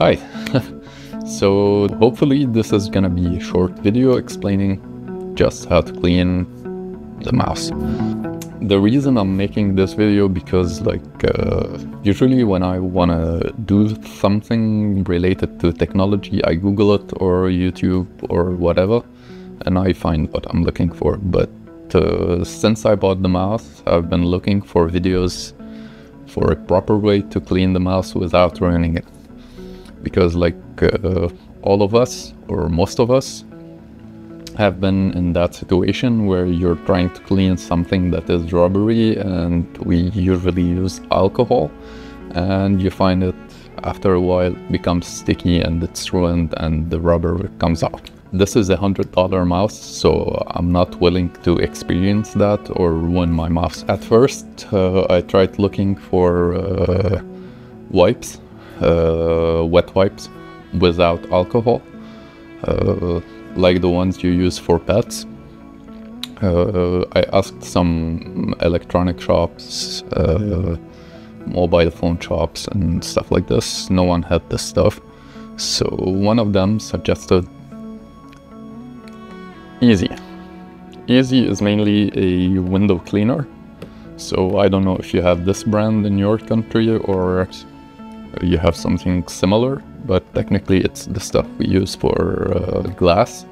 Hi! So hopefully this is gonna be a short video explaining just how to clean the mouse. The reason I'm making this video because usually when I wanna do something related to technology, I Google it or YouTube or whatever and I find what I'm looking for. But since I bought the mouse, I've been looking for videos for a proper way to clean the mouse without ruining it. Because all of us, or most of us, have been in that situation where you're trying to clean something that is rubbery, and we usually use alcohol, and you find it after a while it becomes sticky and it's ruined and the rubber comes off. This is a $100 mouse, so I'm not willing to experience that or ruin my mouse. At first I tried looking for wipes, wet wipes without alcohol, like the ones you use for pets. I asked some electronic shops, mobile phone shops and stuff like this. No one had this stuff, so one of them suggested Easy. Easy is mainly a window cleaner, so I don't know if you have this brand in your country or you have something similar, but technically it's the stuff we use for glass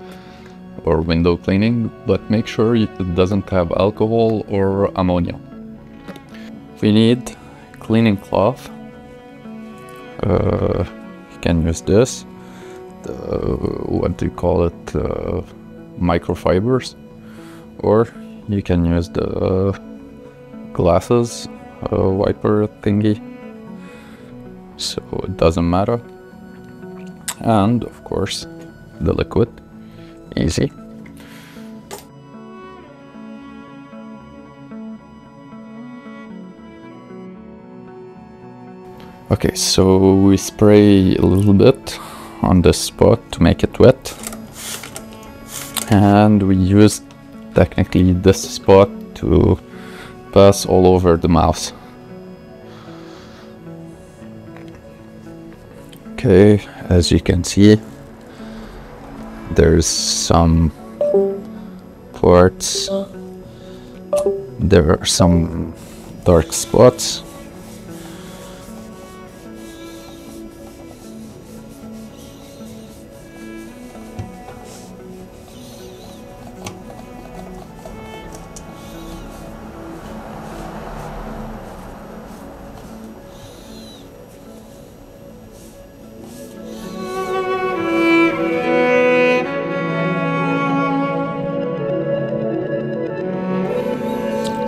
or window cleaning, but make sure it doesn't have alcohol or ammonia. We need cleaning cloth. You can use this, what do you call it, microfibers, or you can use the glasses wiper thingy, so it doesn't matter. And of course the liquid Easy. Okay, so we spray a little bit on this spot to make it wet. And we used technically this spot to pass all over the mouse. Okay, as you can see, there's some parts, there are some dark spots.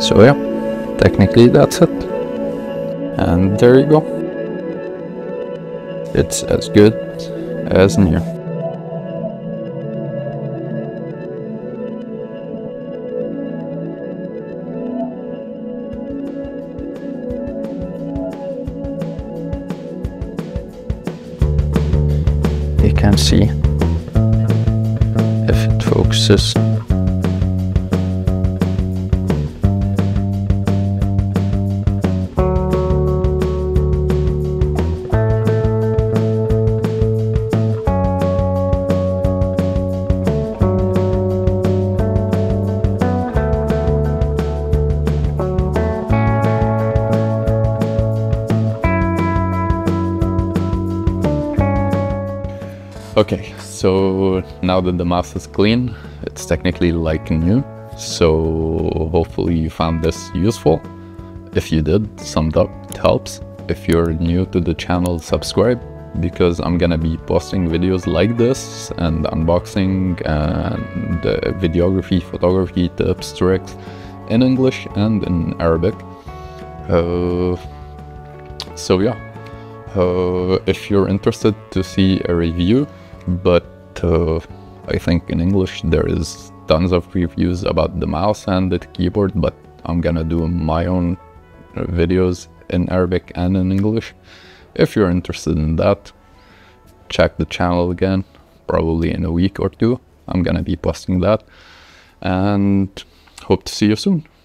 So yeah, technically that's it. And there you go. It's as good as new. You can see if it focuses. Okay, so now that the mouse is clean, it's technically like new, so hopefully you found this useful. If you did, thumbs up, it helps. If you're new to the channel, subscribe, because I'm gonna be posting videos like this and unboxing and videography, photography tips, tricks in English and in Arabic. So yeah, if you're interested to see a review, but I think in English there is tons of reviews about the mouse and the keyboard, but I'm gonna do my own videos in Arabic and in English. If you're interested in that, check the channel again, probably in a week or two. I'm gonna be posting that, and hope to see you soon.